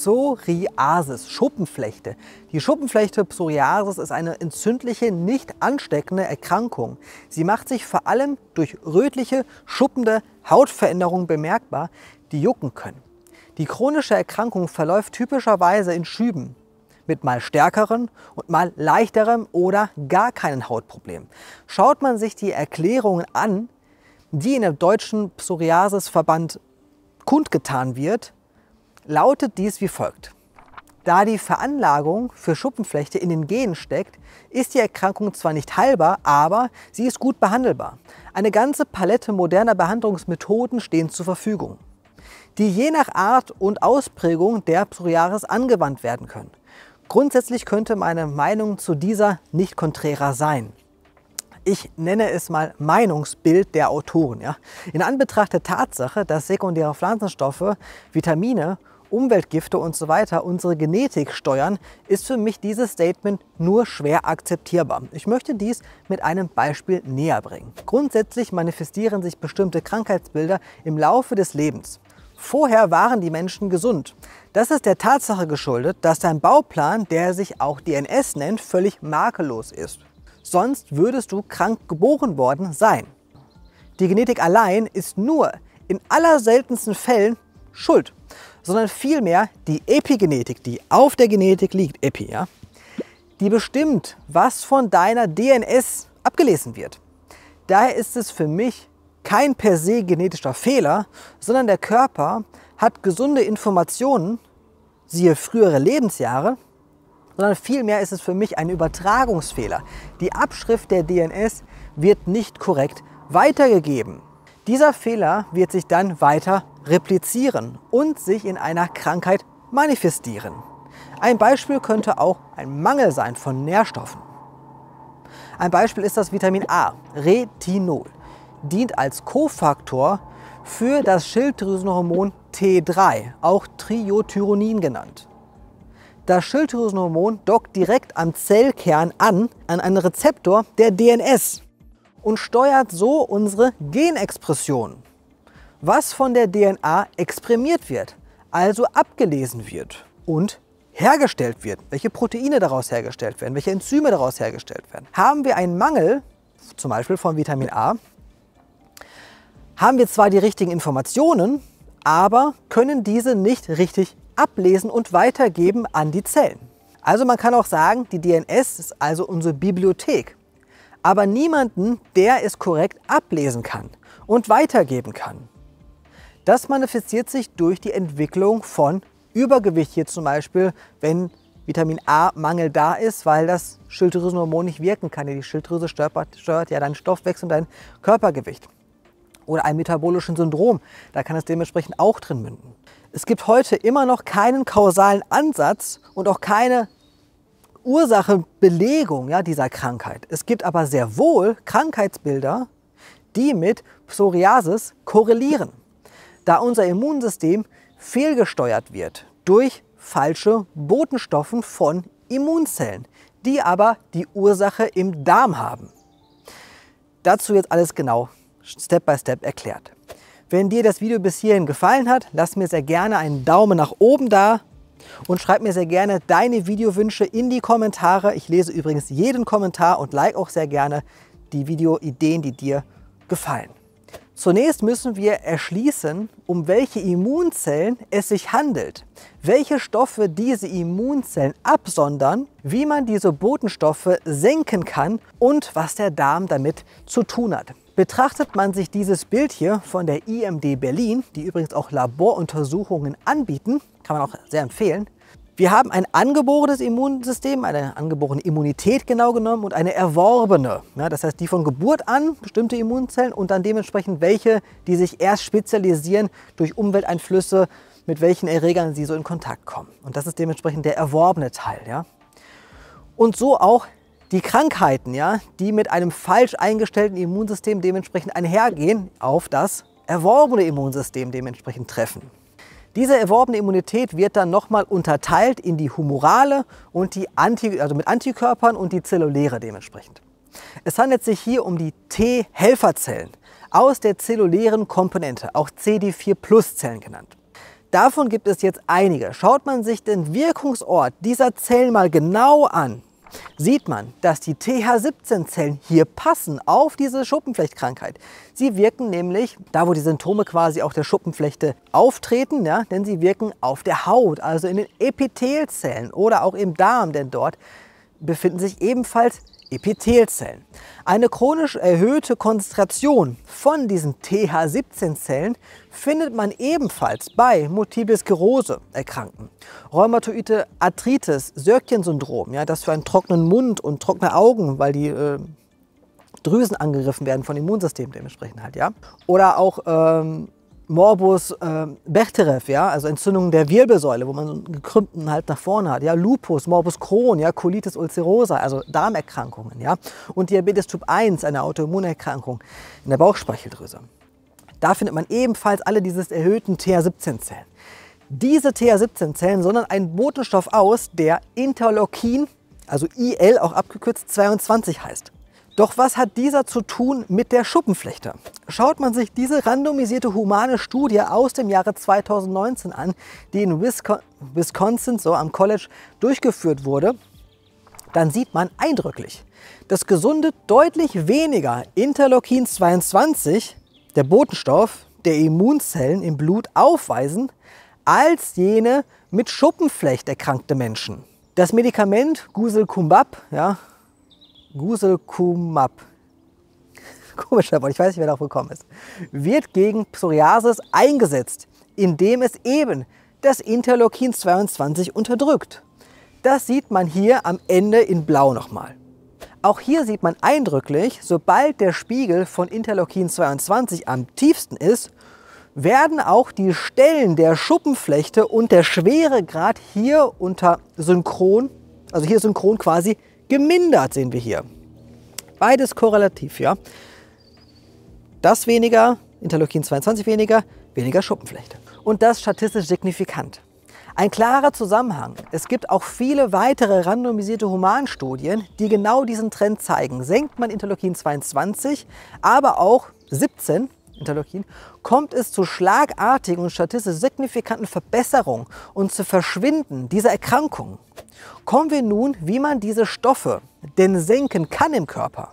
Psoriasis, Schuppenflechte. Die Schuppenflechte Psoriasis ist eine entzündliche, nicht ansteckende Erkrankung. Sie macht sich vor allem durch rötliche, schuppende Hautveränderungen bemerkbar, die jucken können. Die chronische Erkrankung verläuft typischerweise in Schüben, mit mal stärkeren und mal leichterem oder gar keinen Hautproblem. Schaut man sich die Erklärungen an, die in dem Deutschen Psoriasisverband kundgetan wird, lautet dies wie folgt. Da die Veranlagung für Schuppenflechte in den Genen steckt, ist die Erkrankung zwar nicht heilbar, aber sie ist gut behandelbar. Eine ganze Palette moderner Behandlungsmethoden stehen zur Verfügung, die je nach Art und Ausprägung der Psoriasis angewandt werden können. Grundsätzlich könnte meine Meinung zu dieser nicht konträrer sein. Ich nenne es mal Meinungsbild der Autoren. Ja. In Anbetracht der Tatsache, dass sekundäre Pflanzenstoffe, Vitamine, Umweltgifte usw. unsere Genetik steuern, ist für mich dieses Statement nur schwer akzeptierbar. Ich möchte dies mit einem Beispiel näher bringen. Grundsätzlich manifestieren sich bestimmte Krankheitsbilder im Laufe des Lebens. Vorher waren die Menschen gesund. Das ist der Tatsache geschuldet, dass dein Bauplan, der sich auch DNS nennt, völlig makellos ist. Sonst würdest du krank geboren worden sein. Die Genetik allein ist nur in allerseltensten Fällen schuld, sondern vielmehr die Epigenetik, die auf der Genetik liegt, Epi, ja? Die bestimmt, was von deiner DNS abgelesen wird. Daher ist es für mich kein per se genetischer Fehler, sondern der Körper hat gesunde Informationen, siehe frühere Lebensjahre, sondern vielmehr ist es für mich ein Übertragungsfehler. Die Abschrift der DNS wird nicht korrekt weitergegeben. Dieser Fehler wird sich dann weiter replizieren und sich in einer Krankheit manifestieren. Ein Beispiel könnte auch ein Mangel sein von Nährstoffen. Ein Beispiel ist das Vitamin A, Retinol, dient als Kofaktor für das Schilddrüsenhormon T3, auch Triiodthyronin genannt. Das Schilddrüsenhormon dockt direkt am Zellkern an einen Rezeptor der DNS und steuert so unsere Genexpression, was von der DNA exprimiert wird, also abgelesen wird und hergestellt wird, welche Proteine daraus hergestellt werden, welche Enzyme daraus hergestellt werden. Haben wir einen Mangel, zum Beispiel von Vitamin A, haben wir zwar die richtigen Informationen, aber können diese nicht richtig ablesen und weitergeben an die Zellen. Also man kann auch sagen, die DNS ist also unsere Bibliothek, aber niemanden, der es korrekt ablesen kann und weitergeben kann. Das manifestiert sich durch die Entwicklung von Übergewicht, hier zum Beispiel, wenn Vitamin A-Mangel da ist, weil das Schilddrüsenhormon nicht wirken kann. Die Schilddrüse steuert ja deinen Stoffwechsel und dein Körpergewicht. Oder einem metabolischen Syndrom, da kann es dementsprechend auch drin münden. Es gibt heute immer noch keinen kausalen Ansatz und auch keine Ursachenbelegung, ja, dieser Krankheit. Es gibt aber sehr wohl Krankheitsbilder, die mit Psoriasis korrelieren, da unser Immunsystem fehlgesteuert wird durch falsche Botenstoffe von Immunzellen, die aber die Ursache im Darm haben. Dazu jetzt alles genau Step by Step erklärt. Wenn dir das Video bis hierhin gefallen hat, lass mir sehr gerne einen Daumen nach oben da und schreib mir sehr gerne deine Videowünsche in die Kommentare. Ich lese übrigens jeden Kommentar und like auch sehr gerne die Videoideen, die dir gefallen. Zunächst müssen wir erschließen, um welche Immunzellen es sich handelt, welche Stoffe diese Immunzellen absondern, wie man diese Botenstoffe senken kann und was der Darm damit zu tun hat. Betrachtet man sich dieses Bild hier von der IMD Berlin, die übrigens auch Laboruntersuchungen anbieten, kann man auch sehr empfehlen. Wir haben ein angeborenes Immunsystem, eine angeborene Immunität genau genommen und eine erworbene. Ja, das heißt, die von Geburt an bestimmte Immunzellen und dann dementsprechend welche, die sich erst spezialisieren durch Umwelteinflüsse, mit welchen Erregern sie so in Kontakt kommen. Und das ist dementsprechend der erworbene Teil. Ja. Und so auch die Krankheiten, ja, die mit einem falsch eingestellten Immunsystem dementsprechend einhergehen, auf das erworbene Immunsystem dementsprechend treffen. Diese erworbene Immunität wird dann nochmal unterteilt in die humorale und die mit Antikörpern und die zelluläre dementsprechend. Es handelt sich hier um die T-Helferzellen aus der zellulären Komponente, auch CD4-Plus-Zellen genannt. Davon gibt es jetzt einige. Schaut man sich den Wirkungsort dieser Zellen mal genau an, sieht man, dass die TH17-Zellen hier passen auf diese Schuppenflechtkrankheit. Sie wirken nämlich, da wo die Symptome quasi auch der Schuppenflechte auftreten, ja, denn sie wirken auf der Haut, also in den Epithelzellen oder auch im Darm, denn dort befinden sich ebenfalls Epithelzellen. Eine chronisch erhöhte Konzentration von diesen TH17-Zellen findet man ebenfalls bei Multiple Sklerose-Erkrankten. Rheumatoide Arthritis, Sjögren-Syndrom, ja, das für einen trockenen Mund und trockene Augen, weil die Drüsen angegriffen werden vom Immunsystem dementsprechend halt, ja. Oder auch Morbus Bechterew, ja, also Entzündungen der Wirbelsäule, wo man so einen gekrümmten halt nach vorne hat, ja, Lupus, Morbus Crohn, ja, Colitis ulcerosa, also Darmerkrankungen, ja, und Diabetes Typ 1, eine Autoimmunerkrankung in der Bauchspeicheldrüse. Da findet man ebenfalls alle diese erhöhten TH17-Zellen. Diese TH17-Zellen sondern einen Botenstoff aus, der Interleukin, also IL auch abgekürzt 22 heißt. Doch was hat dieser zu tun mit der Schuppenflechte? Schaut man sich diese randomisierte humane Studie aus dem Jahre 2019 an, die in Wisconsin, so am College, durchgeführt wurde, dann sieht man eindrücklich, dass gesunde deutlich weniger Interleukin 22, der Botenstoff der Immunzellen im Blut, aufweisen, als jene mit Schuppenflecht erkrankte Menschen. Das Medikament Guselkumab, ja, Guselkumab, komischer Wort, ich weiß nicht, wer darauf gekommen ist, wird gegen Psoriasis eingesetzt, indem es eben das Interleukin 22 unterdrückt. Das sieht man hier am Ende in Blau nochmal. Auch hier sieht man eindrücklich, sobald der Spiegel von Interleukin 22 am tiefsten ist, werden auch die Stellen der Schuppenflechte und der Schweregrad hier unter synchron, also hier synchron quasi, gemindert, sehen wir hier. Beides korrelativ, ja. Das weniger, Interleukin 22 weniger, weniger Schuppenflechte. Und das statistisch signifikant. Ein klarer Zusammenhang. Es gibt auch viele weitere randomisierte Humanstudien, die genau diesen Trend zeigen. Senkt man Interleukin 22, aber auch 17, Interleukin, kommt es zu schlagartigen und statistisch signifikanten Verbesserungen und zu Verschwinden dieser Erkrankungen. Kommen wir nun, wie man diese Stoffe denn senken kann im Körper.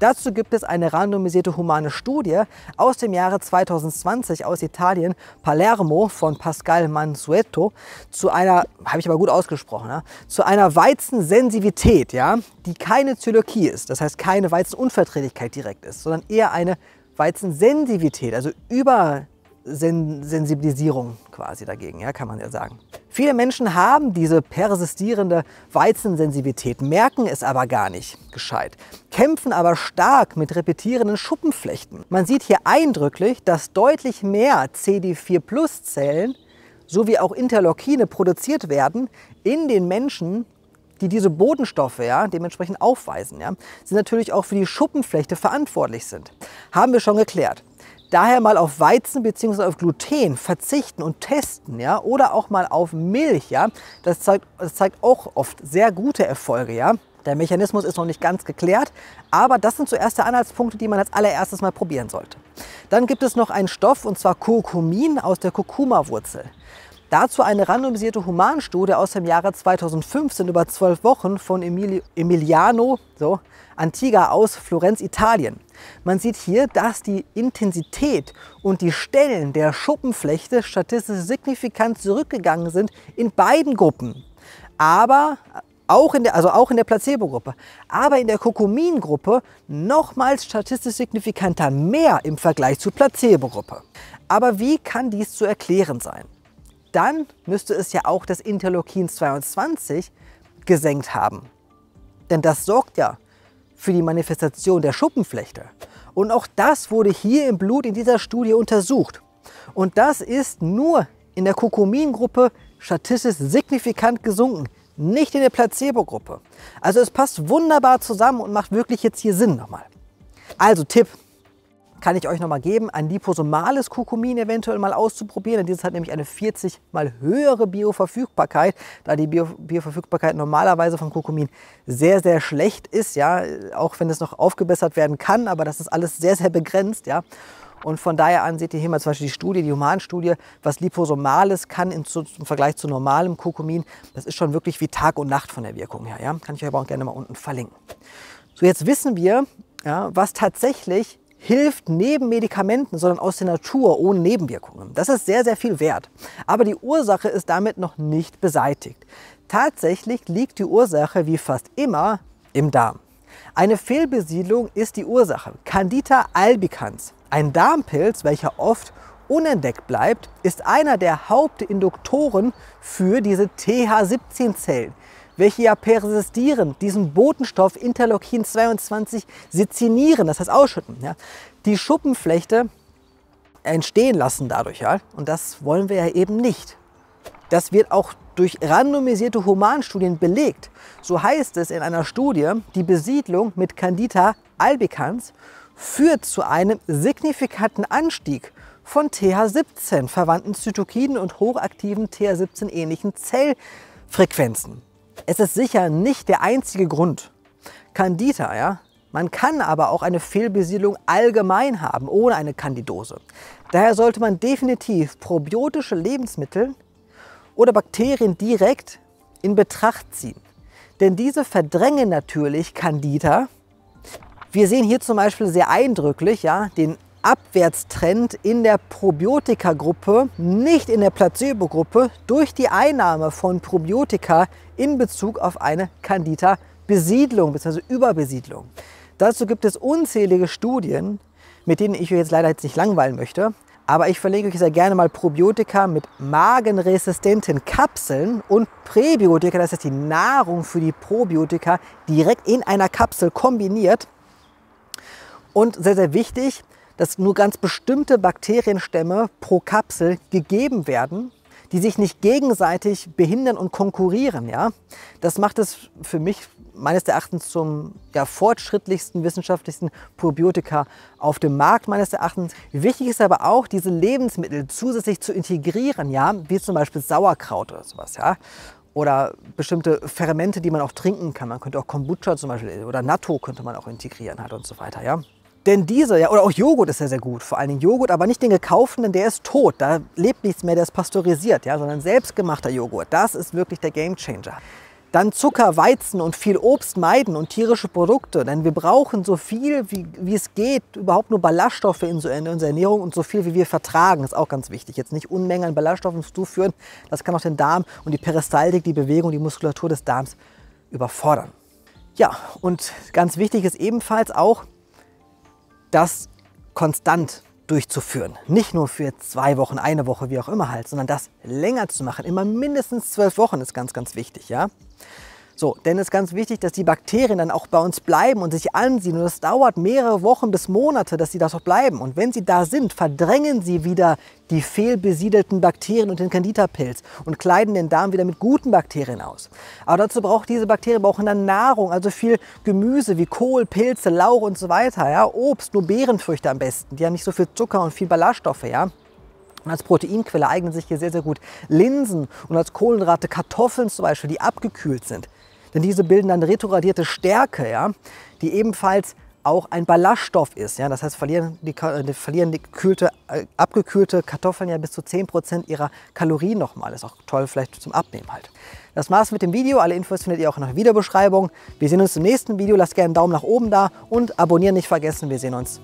Dazu gibt es eine randomisierte humane Studie aus dem Jahre 2020 aus Italien, Palermo, von Pasquale Mansueto, zu einer, habe ich aber gut ausgesprochen, ja, zu einer Weizensensitivität, ja, die keine Zöliakie ist, das heißt keine Weizenunverträglichkeit direkt ist, sondern eher eine Weizensensitivität, also Übersensibilisierung quasi dagegen, ja, kann man ja sagen. Viele Menschen haben diese persistierende Weizensensitivität, merken es aber gar nicht gescheit, kämpfen aber stark mit repetierenden Schuppenflechten. Man sieht hier eindrücklich, dass deutlich mehr CD4-Plus Zellen sowie auch Interleukine produziert werden in den Menschen, die diese Bodenstoffe, ja, dementsprechend aufweisen, ja, sind natürlich auch für die Schuppenflechte verantwortlich sind. Haben wir schon geklärt. Daher mal auf Weizen bzw. auf Gluten verzichten und testen, ja, oder auch mal auf Milch, ja, das zeigt auch oft sehr gute Erfolge, ja. Der Mechanismus ist noch nicht ganz geklärt, aber das sind zuerst die Anhaltspunkte, die man als allererstes mal probieren sollte. Dann gibt es noch einen Stoff, und zwar Kurkumin aus der Kurkuma-Wurzel. Dazu eine randomisierte Humanstudie aus dem Jahre 2015 über 12 Wochen von Emiliano Antiga aus Florenz, Italien. Man sieht hier, dass die Intensität und die Stellen der Schuppenflechte statistisch signifikant zurückgegangen sind in beiden Gruppen. Aber auch in der Placebo-Gruppe, aber in der Kurkumin-Gruppe nochmals statistisch signifikanter mehr im Vergleich zur Placebo-Gruppe. Aber wie kann dies zu erklären sein? Dann müsste es ja auch das Interleukin 22 gesenkt haben. Denn das sorgt ja für die Manifestation der Schuppenflechte. Und auch das wurde hier im Blut in dieser Studie untersucht. Und das ist nur in der Kurkumin-Gruppe statistisch signifikant gesunken, nicht in der Placebo-Gruppe. Also es passt wunderbar zusammen und macht wirklich jetzt hier Sinn nochmal. Also Tipp kann ich euch nochmal geben, ein liposomales Kurkumin eventuell mal auszuprobieren. Denn dieses hat nämlich eine 40-mal höhere Bioverfügbarkeit, da die Bioverfügbarkeit normalerweise von Kurkumin sehr, sehr schlecht ist, ja, auch wenn es noch aufgebessert werden kann, aber das ist alles sehr, sehr begrenzt, ja. Und von daher an seht ihr hier mal zum Beispiel die Studie, die Humanstudie, was Liposomales kann im Vergleich zu normalem Kurkumin. Das ist schon wirklich wie Tag und Nacht von der Wirkung her. Ja? Kann ich euch aber auch gerne mal unten verlinken. So, jetzt wissen wir, ja, was tatsächlich hilft neben Medikamenten, sondern aus der Natur ohne Nebenwirkungen. Das ist sehr, sehr viel wert. Aber die Ursache ist damit noch nicht beseitigt. Tatsächlich liegt die Ursache wie fast immer im Darm. Eine Fehlbesiedlung ist die Ursache. Candida albicans, ein Darmpilz, welcher oft unentdeckt bleibt, ist einer der Hauptinduktoren für diese TH17-Zellen, welche ja persistieren, diesen Botenstoff Interleukin 22 sezinieren, das heißt ausschütten. Ja. Die Schuppenflechte entstehen lassen dadurch, ja, und das wollen wir ja eben nicht. Das wird auch durch randomisierte Humanstudien belegt. So heißt es in einer Studie, die Besiedlung mit Candida albicans führt zu einem signifikanten Anstieg von TH17, verwandten Zytokinen und hochaktiven TH17-ähnlichen Zellfrequenzen. Es ist sicher nicht der einzige Grund. Candida, ja. Man kann aber auch eine Fehlbesiedlung allgemein haben, ohne eine Candidose. Daher sollte man definitiv probiotische Lebensmittel oder Bakterien direkt in Betracht ziehen. Denn diese verdrängen natürlich Candida. Wir sehen hier zum Beispiel sehr eindrücklich, ja, den Abwärtstrend in der Probiotika-Gruppe, nicht in der Placebo-Gruppe, durch die Einnahme von Probiotika in Bezug auf eine Candida-Besiedlung bzw. Überbesiedlung. Dazu gibt es unzählige Studien, mit denen ich euch jetzt leider jetzt nicht langweilen möchte. Aber ich verlinke euch sehr gerne mal Probiotika mit magenresistenten Kapseln und Präbiotika, das heißt die Nahrung für die Probiotika, direkt in einer Kapsel kombiniert. Und sehr, sehr wichtig, dass nur ganz bestimmte Bakterienstämme pro Kapsel gegeben werden, die sich nicht gegenseitig behindern und konkurrieren. Ja? Das macht es für mich meines Erachtens zum fortschrittlichsten, wissenschaftlichsten Probiotika auf dem Markt meines Erachtens. Wichtig ist aber auch, diese Lebensmittel zusätzlich zu integrieren, ja? Wie zum Beispiel Sauerkraut oder sowas. Ja? Oder bestimmte Fermente, die man auch trinken kann. Man könnte auch Kombucha zum Beispiel oder Natto könnte man auch integrieren halt und so weiter. Ja? Denn diese, ja, oder auch Joghurt ist ja sehr gut, vor allen Dingen Joghurt, aber nicht den gekauften, denn der ist tot, da lebt nichts mehr, der ist pasteurisiert, ja, sondern selbstgemachter Joghurt, das ist wirklich der Gamechanger. Dann Zucker, Weizen und viel Obst meiden und tierische Produkte, denn wir brauchen so viel, wie es geht, überhaupt nur Ballaststoffe in unserer Ernährung und so viel, wie wir vertragen, ist auch ganz wichtig. Jetzt nicht Unmengen an Ballaststoffen zuführen, das kann auch den Darm und die Peristaltik, die Bewegung, die Muskulatur des Darms überfordern. Ja, und ganz wichtig ist ebenfalls auch, das konstant durchzuführen. Nicht nur für 2 Wochen, 1 Woche, wie auch immer halt, sondern das länger zu machen. Immer mindestens 12 Wochen ist ganz, ganz wichtig. Ja? So, denn es ist ganz wichtig, dass die Bakterien dann auch bei uns bleiben und sich ansiedeln. Und das dauert mehrere Wochen bis Monate, dass sie da auch bleiben. Und wenn sie da sind, verdrängen sie wieder die fehlbesiedelten Bakterien und den Candida-Pilz und kleiden den Darm wieder mit guten Bakterien aus. Aber dazu brauchen dann Nahrung, also viel Gemüse wie Kohl, Pilze, Lauch und so weiter. Ja? Obst, nur Beerenfrüchte am besten. Die haben nicht so viel Zucker und viel Ballaststoffe. Ja? Und als Proteinquelle eignen sich hier sehr, sehr gut Linsen und als Kohlenhydrate Kartoffeln zum Beispiel, die abgekühlt sind. Denn diese bilden dann retrogradierte Stärke, ja, die ebenfalls auch ein Ballaststoff ist. Ja. Das heißt, abgekühlte Kartoffeln ja bis zu 10% ihrer Kalorien nochmal. Ist auch toll, vielleicht zum Abnehmen halt. Das war's mit dem Video. Alle Infos findet ihr auch in der Videobeschreibung. Wir sehen uns im nächsten Video. Lasst gerne einen Daumen nach oben da und abonnieren nicht vergessen. Wir sehen uns.